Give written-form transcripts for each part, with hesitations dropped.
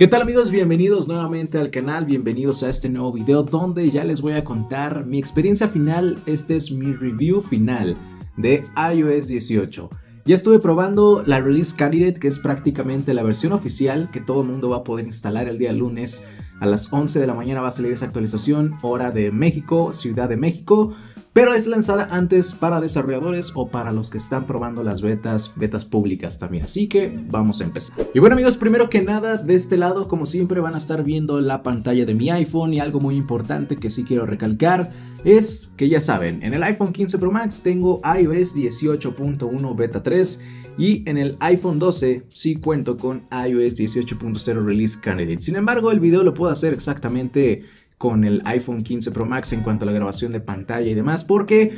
¿Qué tal amigos? Bienvenidos nuevamente al canal, bienvenidos a este nuevo video donde ya les voy a contar mi experiencia final. Este es mi review final de iOS 18. Ya estuve probando la Release Candidate, que es prácticamente la versión oficial que todo el mundo va a poder instalar el día lunes. A las 11 de la mañana va a salir esa actualización, hora de México, Ciudad de México. Pero es lanzada antes para desarrolladores o para los que están probando las betas públicas también. Así que vamos a empezar. Y bueno amigos, primero que nada, de este lado como siempre van a estar viendo la pantalla de mi iPhone. Y algo muy importante que sí quiero recalcar es que ya saben, en el iPhone 15 Pro Max tengo iOS 18.1 Beta 3. Y en el iPhone 12 sí cuento con iOS 18.0 Release Candidate. Sin embargo, el video lo puedo hacer exactamente con el iPhone 15 Pro Max en cuanto a la grabación de pantalla y demás, porque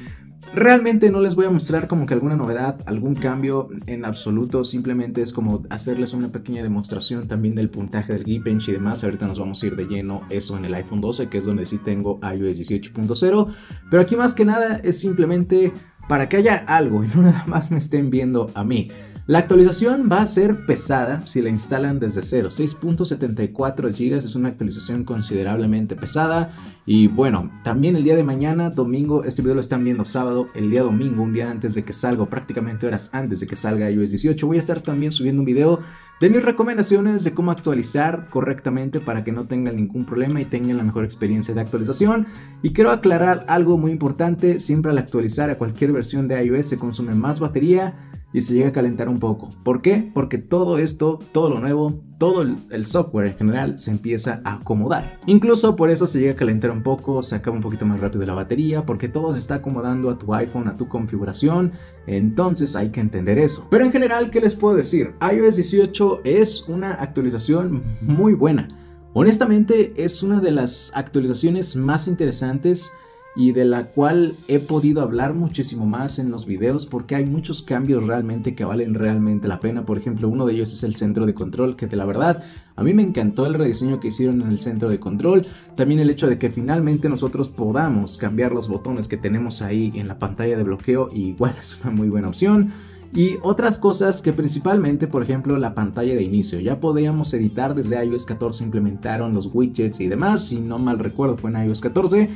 realmente no les voy a mostrar como que alguna novedad, algún cambio en absoluto. Simplemente es como hacerles una pequeña demostración también del puntaje del Geekbench y demás. Ahorita nos vamos a ir de lleno eso en el iPhone 12, que es donde sí tengo iOS 18.0, pero aquí más que nada es simplemente para que haya algo y no nada más me estén viendo a mí. La actualización va a ser pesada si la instalan desde cero. 6.74 GB es una actualización considerablemente pesada. Y bueno, también el día de mañana, domingo, este video lo están viendo sábado, el día domingo, un día antes de que salga, prácticamente horas antes de que salga iOS 18, voy a estar también subiendo un video de mis recomendaciones de cómo actualizar correctamente para que no tengan ningún problema y tengan la mejor experiencia de actualización. Y quiero aclarar algo muy importante, siempre al actualizar a cualquier versión de iOS se consume más batería y se llega a calentar un poco. ¿Por qué? Porque todo esto, todo lo nuevo, todo el software en general se empieza a acomodar. Incluso por eso se llega a calentar un poco, se acaba un poquito más rápido la batería, porque todo se está acomodando a tu iPhone, a tu configuración. Entonces hay que entender eso. Pero en general, ¿qué les puedo decir? iOS 18 es una actualización muy buena. Honestamente, es una de las actualizaciones más interesantes y de la cual he podido hablar muchísimo más en los videos, porque hay muchos cambios realmente que valen realmente la pena. Por ejemplo, uno de ellos es el centro de control, que de la verdad a mí me encantó el rediseño que hicieron en el centro de control. También el hecho de que finalmente nosotros podamos cambiar los botones que tenemos ahí en la pantalla de bloqueo, y igual es una muy buena opción. Y otras cosas que principalmente, por ejemplo, la pantalla de inicio. Ya podíamos editar desde iOS 14, implementaron los widgets y demás, si no mal recuerdo fue en iOS 14.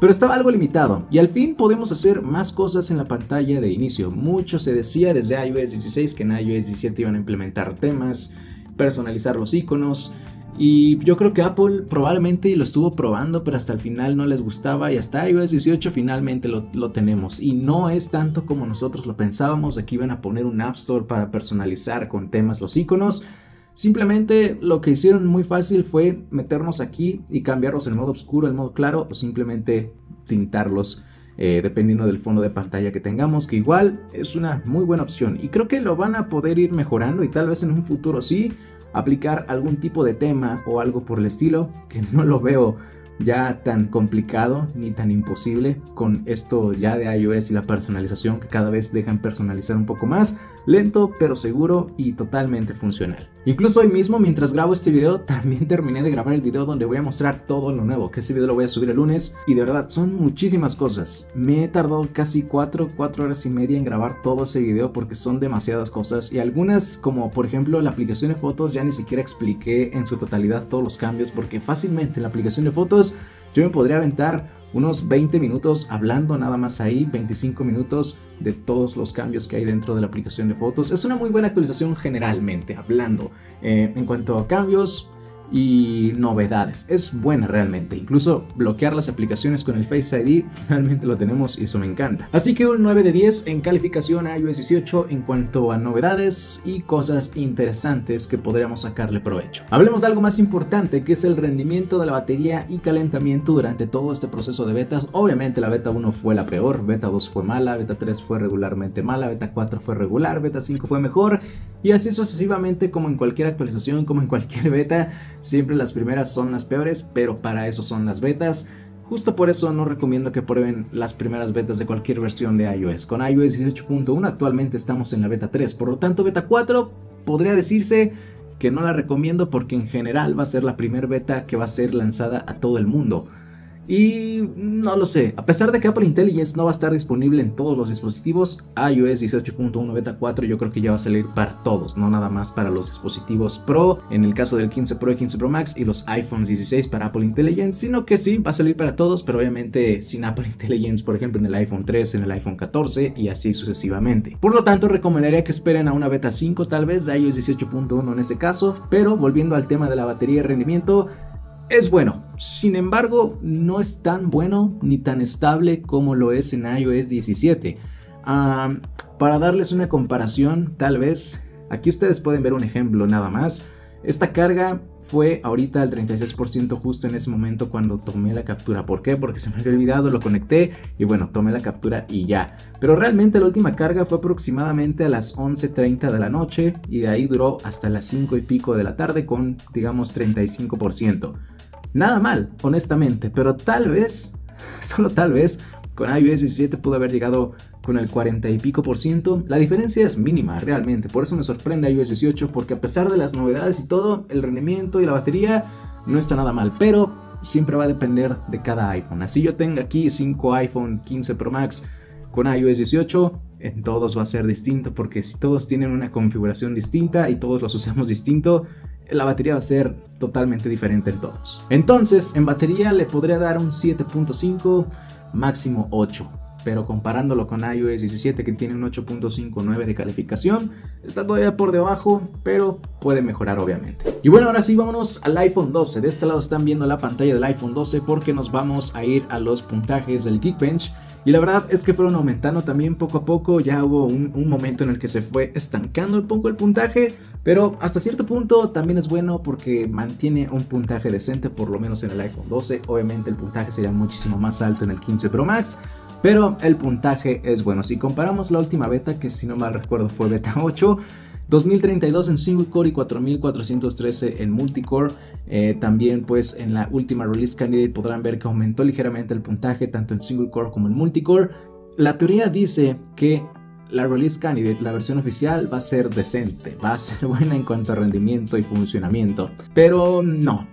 Pero estaba algo limitado y al fin podemos hacer más cosas en la pantalla de inicio. Mucho se decía desde iOS 16 que en iOS 17 iban a implementar temas, personalizar los iconos, y yo creo que Apple probablemente lo estuvo probando, pero hasta el final no les gustaba, y hasta iOS 18 finalmente lo tenemos. Y no es tanto como nosotros lo pensábamos, de que iban a poner un App Store para personalizar con temas los iconos. Simplemente lo que hicieron muy fácil fue meternos aquí y cambiarlos en modo oscuro, en modo claro, o simplemente tintarlos dependiendo del fondo de pantalla que tengamos, que igual es una muy buena opción. Y creo que lo van a poder ir mejorando y tal vez en un futuro sí aplicar algún tipo de tema o algo por el estilo, que no lo veo ya tan complicado ni tan imposible con esto ya de iOS y la personalización, que cada vez dejan personalizar un poco más, lento pero seguro y totalmente funcional. Incluso hoy mismo, mientras grabo este video, también terminé de grabar el video donde voy a mostrar todo lo nuevo, que ese video lo voy a subir el lunes, y de verdad son muchísimas cosas. Me he tardado casi 4 horas y media en grabar todo ese video porque son demasiadas cosas, y algunas, como por ejemplo la aplicación de fotos, ya ni siquiera expliqué en su totalidad todos los cambios, porque fácilmente la aplicación de fotos yo me podría aventar unos 20 minutos hablando nada más ahí, 25 minutos de todos los cambios que hay dentro de la aplicación de fotos. Es una muy buena actualización generalmente hablando, en cuanto a cambios y novedades. Es buena realmente. Incluso bloquear las aplicaciones con el Face ID finalmente lo tenemos, y eso me encanta. Así que un 9 de 10 en calificación a iOS 18 en cuanto a novedades y cosas interesantes que podríamos sacarle provecho. Hablemos de algo más importante, que es el rendimiento de la batería y calentamiento durante todo este proceso de betas. Obviamente la beta 1 fue la peor, beta 2 fue mala, beta 3 fue regularmente mala, beta 4 fue regular, beta 5 fue mejor, y así sucesivamente, como en cualquier actualización, como en cualquier beta. Siempre las primeras son las peores, pero para eso son las betas. Justo por eso no recomiendo que prueben las primeras betas de cualquier versión de iOS. Con iOS 18.1 actualmente estamos en la beta 3, por lo tanto beta 4 podría decirse que no la recomiendo, porque en general va a ser la primer beta que va a ser lanzada a todo el mundo. Y no lo sé, a pesar de que Apple Intelligence no va a estar disponible en todos los dispositivos, iOS 18.1 Beta 4 yo creo que ya va a salir para todos, no nada más para los dispositivos Pro, en el caso del 15 Pro y 15 Pro Max y los iPhones 16 para Apple Intelligence, sino que sí, va a salir para todos, pero obviamente sin Apple Intelligence, por ejemplo en el iPhone 3, en el iPhone 14 y así sucesivamente. Por lo tanto, recomendaría que esperen a una Beta 5 tal vez, de iOS 18.1 en ese caso, pero volviendo al tema de la batería y rendimiento, es bueno, sin embargo no es tan bueno ni tan estable como lo es en iOS 17. Para darles una comparación tal vez, aquí ustedes pueden ver un ejemplo nada más. Esta carga fue ahorita al 36% justo en ese momento cuando tomé la captura. ¿Por qué? Porque se me había olvidado, lo conecté y bueno, tomé la captura y ya. Pero realmente la última carga fue aproximadamente a las 11:30 de la noche y de ahí duró hasta las 5 y pico de la tarde con digamos 35%. Nada mal, honestamente, pero tal vez, solo tal vez, con iOS 17 pudo haber llegado con el 40 y pico %. La diferencia es mínima realmente, por eso me sorprende iOS 18, porque a pesar de las novedades y todo, el rendimiento y la batería no está nada mal, pero siempre va a depender de cada iPhone. Así yo tengo aquí 5 iPhone 15 Pro Max con iOS 18, en todos va a ser distinto, porque si todos tienen una configuración distinta y todos los usamos distinto, la batería va a ser totalmente diferente en todos. Entonces, en batería le podría dar un 7.5, máximo 8. Pero comparándolo con iOS 17, que tiene un 8.59 de calificación, está todavía por debajo, pero puede mejorar obviamente. Y bueno, ahora sí vámonos al iPhone 12. De este lado están viendo la pantalla del iPhone 12 porque nos vamos a ir a los puntajes del Geekbench. Y la verdad es que fueron aumentando también poco a poco. Ya hubo un momento en el que se fue estancando un poco el puntaje, pero hasta cierto punto también es bueno porque mantiene un puntaje decente, por lo menos en el iPhone 12. Obviamente el puntaje sería muchísimo más alto en el 15 Pro Max, pero el puntaje es bueno. Si comparamos la última beta, que si no mal recuerdo fue beta 8, 2032 en single core y 4413 en multicore. También pues en la última Release Candidate podrán ver que aumentó ligeramente el puntaje tanto en single core como en multicore. La teoría dice que la Release Candidate, la versión oficial, va a ser decente, va a ser buena en cuanto a rendimiento y funcionamiento, pero no,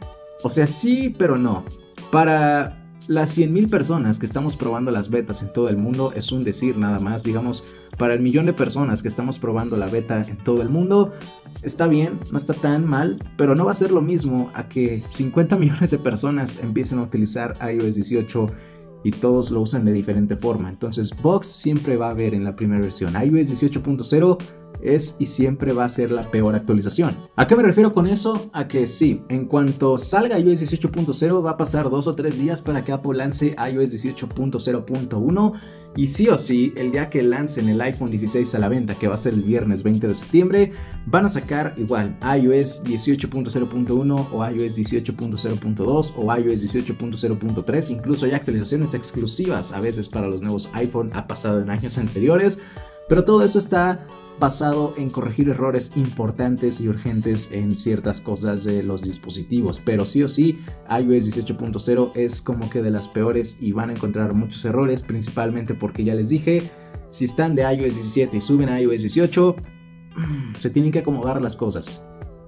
o sea sí pero no. Para las 100,000 personas que estamos probando las betas en todo el mundo es un decir nada más, digamos, para el millón de personas que estamos probando la beta en todo el mundo, está bien, no está tan mal, pero no va a ser lo mismo a que 50 millones de personas empiecen a utilizar iOS 18 y todos lo usan de diferente forma. Entonces bugs siempre va a haber en la primera versión. iOS 18.0 es y siempre va a ser la peor actualización. ¿A qué me refiero con eso? A que sí, en cuanto salga iOS 18.0 va a pasar 2 o 3 días para que Apple lance iOS 18.0.1 y sí o sí, el día que lancen el iPhone 16 a la venta, que va a ser el viernes 20 de septiembre, van a sacar igual iOS 18.0.1 o iOS 18.0.2 o iOS 18.0.3, incluso hay actualizaciones exclusivas a veces para los nuevos iPhone, ha pasado en años anteriores, pero todo eso está basado en corregir errores importantes y urgentes en ciertas cosas de los dispositivos, pero sí o sí iOS 18.0 es como que de las peores y van a encontrar muchos errores, principalmente porque ya les dije, si están de iOS 17 y suben a iOS 18, se tienen que acomodar las cosas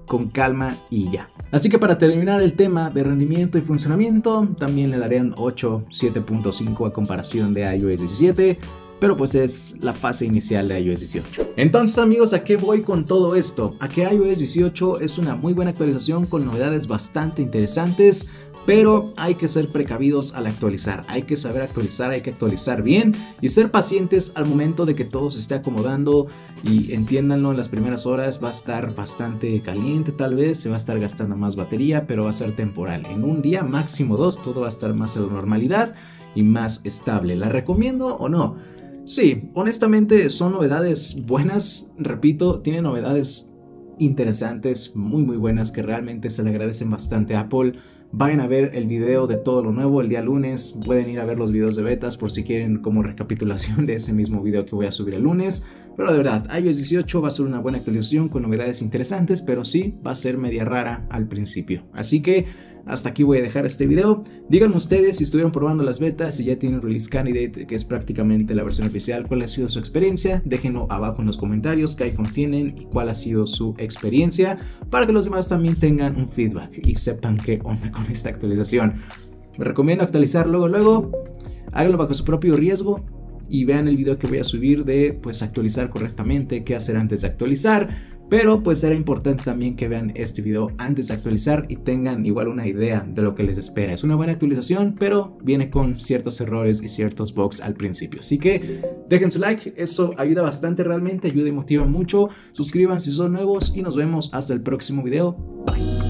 con calma y ya. Así que para terminar el tema de rendimiento y funcionamiento, también le darían 8, 7.5 a comparación de iOS 17, pero pues es la fase inicial de iOS 18. Entonces amigos, ¿a qué voy con todo esto? A que iOS 18 es una muy buena actualización con novedades bastante interesantes, pero hay que ser precavidos al actualizar, hay que saber actualizar, hay que actualizar bien y ser pacientes al momento de que todo se esté acomodando. Y entiéndanlo, en las primeras horas va a estar bastante caliente tal vez, se va a estar gastando más batería, pero va a ser temporal. En un día, máximo 2, todo va a estar más a la normalidad y más estable. ¿La recomiendo o no? Sí, honestamente son novedades buenas, repito, tiene novedades interesantes, muy buenas, que realmente se le agradecen bastante a Apple. Vayan a ver el video de todo lo nuevo el día lunes, pueden ir a ver los videos de betas por si quieren como recapitulación de ese mismo video que voy a subir el lunes. Pero de verdad, iOS 18 va a ser una buena actualización con novedades interesantes, pero sí va a ser media rara al principio. Así que hasta aquí voy a dejar este video. Díganme ustedes si estuvieron probando las betas, si ya tienen Release Candidate, que es prácticamente la versión oficial, cuál ha sido su experiencia. Déjenlo abajo en los comentarios qué iPhone tienen y cuál ha sido su experiencia, para que los demás también tengan un feedback y sepan qué onda con esta actualización. Me recomiendo actualizar luego. Háganlo bajo su propio riesgo y vean el video que voy a subir de pues actualizar correctamente, qué hacer antes de actualizar. Pero pues será importante también que vean este video antes de actualizar y tengan igual una idea de lo que les espera. Es una buena actualización, pero viene con ciertos errores y ciertos bugs al principio. Así que dejen su like, eso ayuda bastante realmente, ayuda y motiva mucho. Suscríbanse si son nuevos y nos vemos hasta el próximo video. Bye.